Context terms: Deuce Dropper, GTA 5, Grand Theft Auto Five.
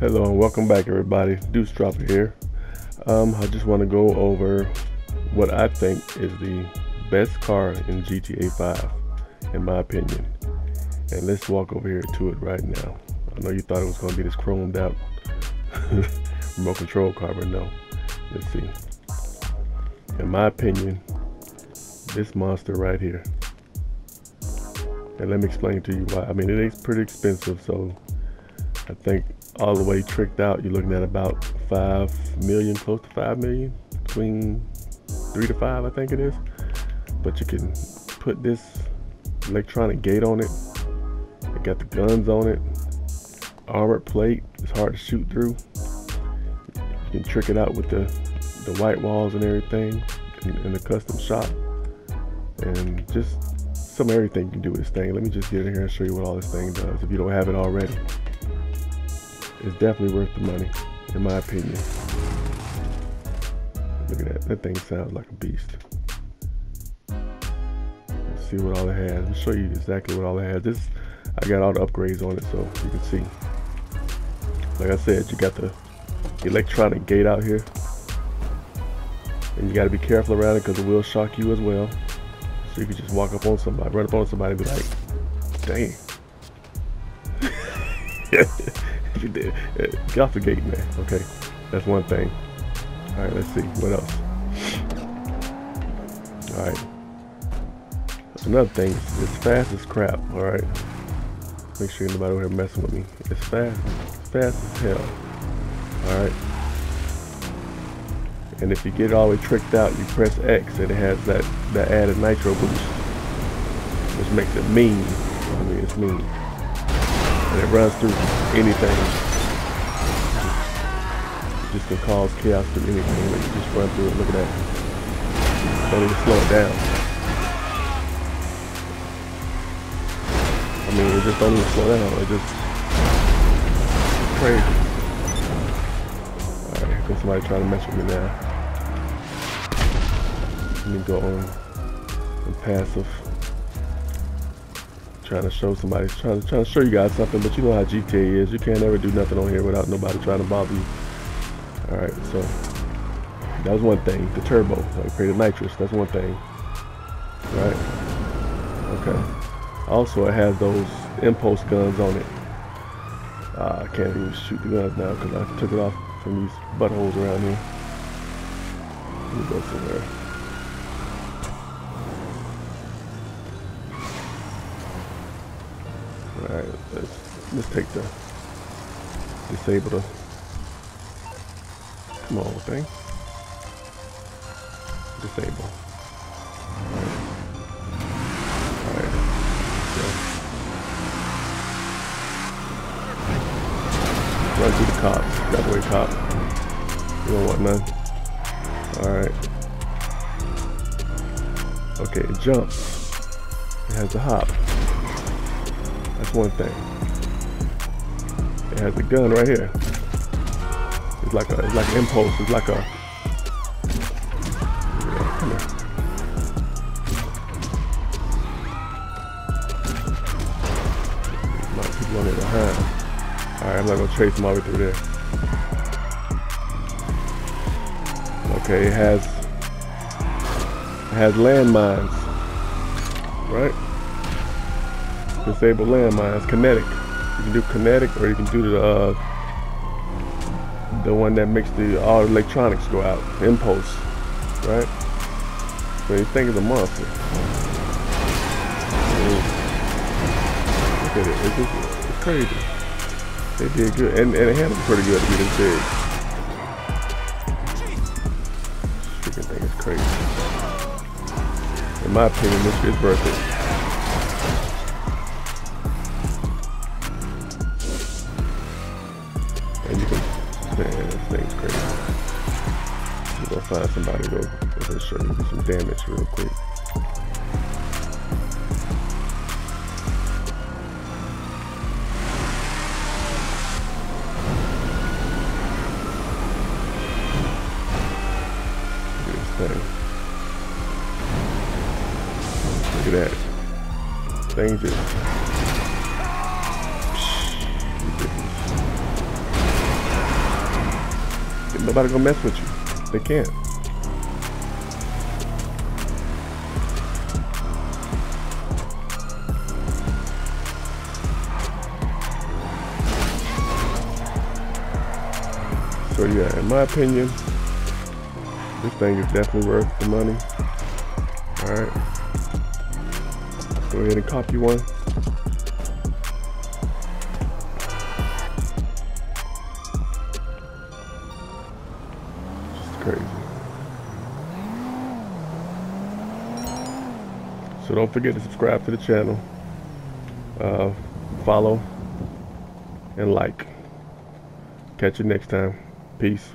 Hello and welcome back, everybody. Deuce Dropper here. I just want to go over what I think is the best car in GTA 5, in my opinion. And let's walk over here to it right now. I know you thought it was going to be this chromed out remote control car, but no. Let's see. In my opinion, this monster right here. And let me explain to you why. I mean, it is pretty expensive, so I think all the way tricked out, you're looking at about 5 million, close to 5 million, between 3 to 5, I think it is. But you can put this electronic gate on it. It got the guns on it, armored plate. It's hard to shoot through. You can trick it out with the white walls and everything, and the custom shop, and just some everything you can do with this thing. Let me just get in here and show you what all this thing does if you don't have it already. It's definitely worth the money, in my opinion. Look at that. That thing sounds like a beast. Let's see what all it has. I'll show you exactly what all it has. This, I got all the upgrades on it, so you can see. Like I said, you got the electronic gate out here. And you got to be careful around it because it will shock you as well. So you can just walk up on somebody, run up on somebody and be like, dang. Get off the gate, man. Okay, that's one thing. All right, let's see what else. All right, another thing, it's fast as crap. All right, make sure nobody over here messing with me. It's fast as hell. All right, and if you get it all the way tricked out, you press X and it has that added nitro boost, which makes it mean. I mean, it's mean. And it runs through anything. It just can cause chaos through anything. Like, you just run through it. Look at that. Don't even slow it down. I mean, it just don't even slow down. It just, it's crazy. All right, here comes somebody trying to mess with me now. Let me go on and passive. Trying to show somebody, trying to show you guys something, but you know how GTA is. You can't ever do nothing on here without nobody trying to bother you. All right, so that was one thing. The turbo, like created nitrous. That's one thing. All right. Okay. Also, it has those impulse guns on it. I can't even shoot the guns now because I took it off from these buttholes around here. Let me go somewhere. Alright, let's take the disable the, come on thing. Disable. Alright. Yeah. Run through the cops. That way, cop. You don't want none. Alright. Okay, it jumps. It has a hop. That's one thing. It has a gun right here. It's like an impulse. It's like a. Yeah, come here. There's people on there behind. All right, I'm not gonna chase them all the way through there. Okay, it has landmines, right? Disable landmines. Kinetic. You can do kinetic, or you can do the one that makes the all electronics go out. Impulse, right? So you think it's a monster. Look at it. It's crazy. They did good, and it handles pretty good to be this big. This freaking thing is crazy. In my opinion, this is worth it. Find somebody though. Let's show you some damage real quick. Look at this thing. Look at that. Thing just. Nobody gonna mess with you. They can't. So yeah, in my opinion, this thing is definitely worth the money. Alright. Go ahead and copy one. It's crazy. So don't forget to subscribe to the channel. Follow and like. Catch you next time. Peace.